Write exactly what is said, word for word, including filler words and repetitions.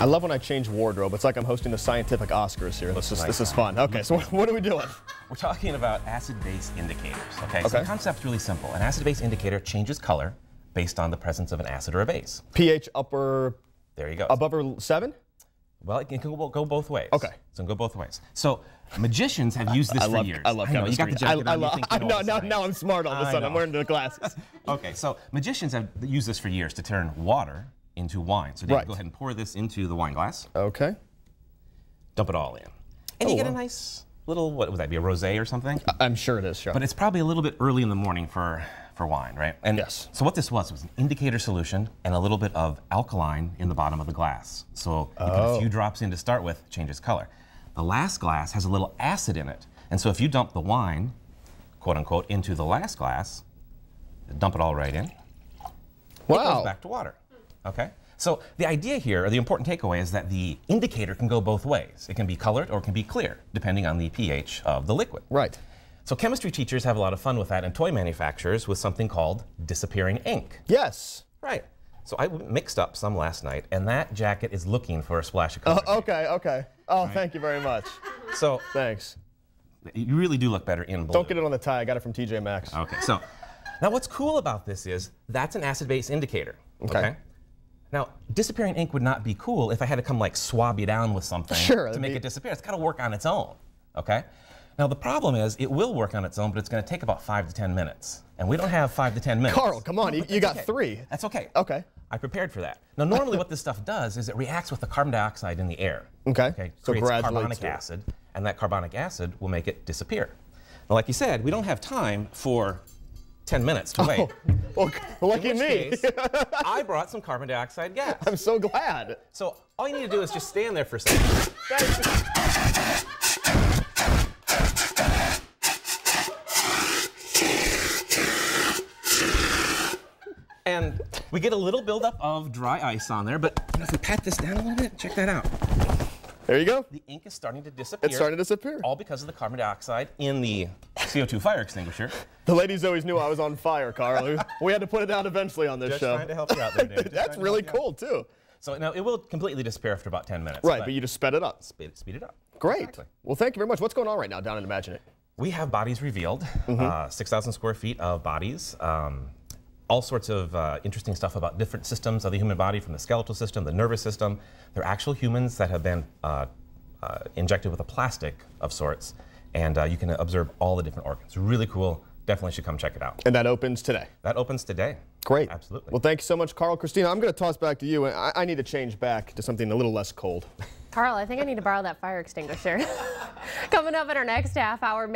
I love when I change wardrobe. It's like I'm hosting the scientific Oscars here. This is nice. This is fun. Okay, so what are we doing? We're talking about acid-base indicators. Okay, okay. So the concept's really simple. An acid-base indicator changes color based on the presence of an acid or a base. pH upper. There you go. Above or seven? Well, it can go, go both ways. Okay. So it can go both ways. So magicians have used this I for love, years. I love I know, you got the jacket I, I love, I, no, no, now I'm smart all of a sudden. I'm wearing the glasses. Okay, so magicians have used this for years to turn water into wine. So Dave, right. go ahead and pour this into the wine glass. Okay. Dump it all in. And oh, you get wow. a nice little, what would that be, a rosé or something? I'm sure it is, sure. But it's probably a little bit early in the morning for, for wine, right? And yes. So what this was, was an indicator solution and a little bit of alkaline in the bottom of the glass. So you oh. put a few drops in to start with, changes color. The last glass has a little acid in it. And so if you dump the wine, quote unquote, into the last glass, dump it all right in, wow. it goes back to water. Okay, so the idea here, or the important takeaway, is that the indicator can go both ways. It can be colored or it can be clear, depending on the pH of the liquid. Right. So chemistry teachers have a lot of fun with that, and toy manufacturers with something called disappearing ink. Yes. Right. So I mixed up some last night, and that jacket is looking for a splash of color. Uh, okay, okay. Oh, right. Thank you very much. So thanks. You really do look better in blue. Don't get it on the tie. I got it from T J Maxx. Okay. So now what's cool about this is that's an acid-base indicator. Okay. okay? Now, disappearing ink would not be cool if I had to come like swab you down with something sure, to make be... it disappear. It's got to work on its own, okay? Now, the problem is it will work on its own, but it's going to take about five to ten minutes. And we don't have five to ten minutes. Carl, come on, no, you, you got okay. three. That's okay. Okay. I prepared for that. Now, normally what this stuff does is it reacts with the carbon dioxide in the air. Okay, okay? So creates carbonic acid, and that carbonic acid will make it disappear. Now, like you said, we don't have time for ten minutes to wait. Oh, well, lucky in me. Case, I brought some carbon dioxide gas. I'm so glad. So all you need to do is just stand there for a second. And we get a little buildup of dry ice on there, but if we pat this down a little bit, check that out. There you go. The ink is starting to disappear. It's starting to disappear. All because of the carbon dioxide in the C O two fire extinguisher. The ladies always knew I was on fire, Carl. We had to put it out eventually on this Just show. Just trying to help you out there, Dave. That's really cool, too. So now it will completely disappear after about ten minutes. Right, but, but you just sped it up. Speed, speed it up. Great. Exactly. Well, thank you very much. What's going on right now down in Imagine It? We have Bodies Revealed, mm-hmm. uh, six thousand square feet of bodies. Um, all sorts of uh, interesting stuff about different systems of the human body, from the skeletal system, the nervous system. They're actual humans that have been uh, uh, injected with a plastic of sorts. And uh, you can observe all the different organs. Really cool. Definitely should come check it out. And that opens today? That opens today. Great. Absolutely. Well, thank you so much, Carl. Christina, I'm going to toss back to you. I, I need to change back to something a little less cold. Carl, I think I need to borrow that fire extinguisher. Coming up in our next half hour.